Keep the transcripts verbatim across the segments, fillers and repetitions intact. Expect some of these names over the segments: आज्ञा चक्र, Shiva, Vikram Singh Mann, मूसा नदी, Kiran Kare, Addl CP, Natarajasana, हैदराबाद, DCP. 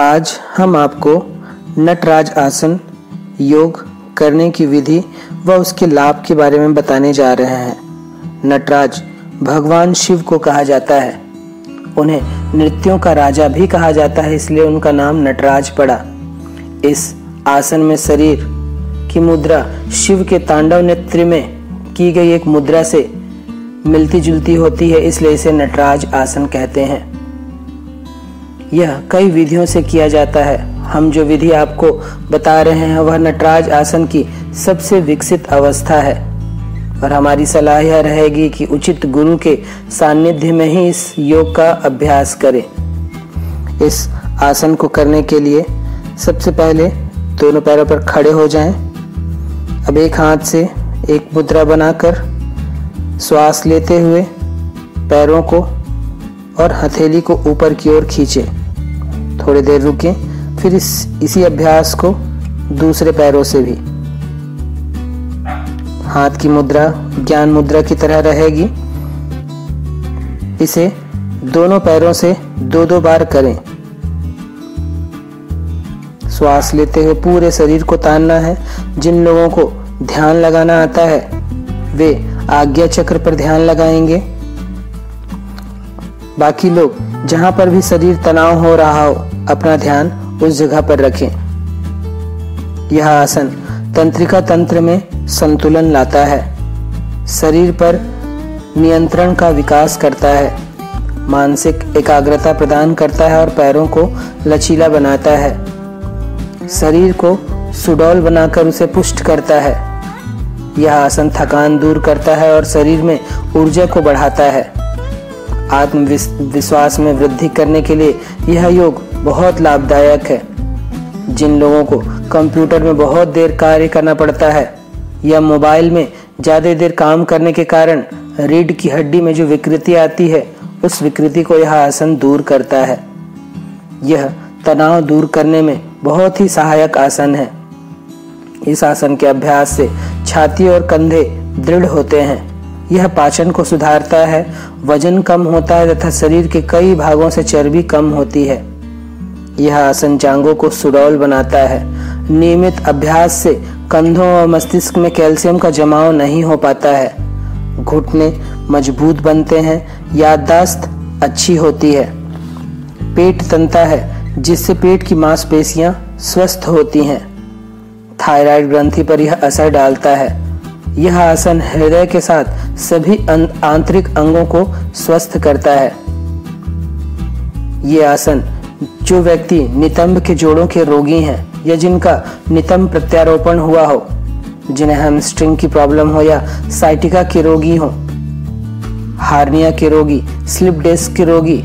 आज हम आपको नटराज आसन योग करने की विधि व उसके लाभ के बारे में बताने जा रहे हैं। नटराज भगवान शिव को कहा जाता है। उन्हें नृत्यों का राजा भी कहा जाता है, इसलिए उनका नाम नटराज पड़ा। इस आसन में शरीर की मुद्रा शिव के तांडव नृत्य में की गई एक मुद्रा से मिलती जुलती होती है, इसलिए इसे नटराज आसन कहते हैं। यह कई विधियों से किया जाता है। हम जो विधि आपको बता रहे हैं वह नटराज आसन की सबसे विकसित अवस्था है और हमारी सलाह यह रहेगी कि उचित गुरु के सान्निध्य में ही इस योग का अभ्यास करें। इस आसन को करने के लिए सबसे पहले दोनों पैरों पर खड़े हो जाएं। अब एक हाथ से एक मुद्रा बनाकर श्वास लेते हुए पैरों को और हथेली को ऊपर की ओर खींचें। थोड़ी देर रुकें, फिर इस इसी अभ्यास को दूसरे पैरों से भी। हाथ की मुद्रा ज्ञान मुद्रा की तरह रहेगी। इसे दोनों पैरों से दो दो बार करें। श्वास लेते हुए पूरे शरीर को तानना है। जिन लोगों को ध्यान लगाना आता है वे आज्ञा चक्र पर ध्यान लगाएंगे। बाकी लोग जहां पर भी शरीर तनाव हो रहा हो अपना ध्यान उस जगह पर रखें। यह आसन तंत्रिका तंत्र में संतुलन लाता है, शरीर पर नियंत्रण का विकास करता है, मानसिक एकाग्रता प्रदान करता है और पैरों को लचीला बनाता है, शरीर को सुडौल बनाकर उसे पुष्ट करता है। यह आसन थकान दूर करता है और शरीर में ऊर्जा को बढ़ाता है। आत्मविश्वास में वृद्धि करने के लिए यह योग बहुत लाभदायक है। जिन लोगों को कंप्यूटर में बहुत देर कार्य करना पड़ता है या मोबाइल में ज़्यादा देर काम करने के कारण रीढ़ की हड्डी में जो विकृति आती है उस विकृति को यह आसन दूर करता है। यह तनाव दूर करने में बहुत ही सहायक आसन है। इस आसन के अभ्यास से छाती और कंधे दृढ़ होते हैं। यह पाचन को सुधारता है, वजन कम होता है तथा शरीर के कई भागों से चर्बी कम होती है। यह आसन जांघों को सुडौल बनाता है। नियमित अभ्यास से कंधों और मस्तिष्क में कैल्शियम का जमाव नहीं हो पाता है, घुटने मजबूत बनते हैं, याददाश्त अच्छी होती है, पेट तनता है जिससे पेट की मांसपेशियां स्वस्थ होती हैं, थायराइड ग्रंथि पर यह असर डालता है। यह आसन हृदय के साथ सभी आंतरिक अंगों को स्वस्थ करता है। यह आसन जो व्यक्ति नितंब के जोड़ों के रोगी हैं या जिनका नितंब प्रत्यारोपण हुआ हो, जिन्हें हैमस्ट्रिंग की प्रॉब्लम हो या साइटिका के रोगी हो, हार्निया के रोगी, स्लिप डिस्क के रोगी,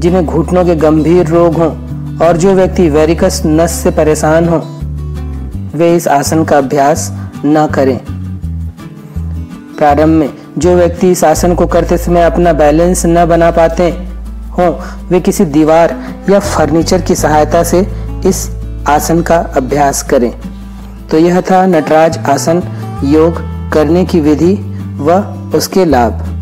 जिन्हें घुटनों के गंभीर रोग हो और जो व्यक्ति वेरिकस नस से परेशान हो वे इस आसन का अभ्यास न करें। प्रारंभ में जो व्यक्ति इस आसन को करते समय अपना बैलेंस न बना पाते हों वे किसी दीवार या फर्नीचर की सहायता से इस आसन का अभ्यास करें। तो यह था नटराज आसन योग करने की विधि व उसके लाभ।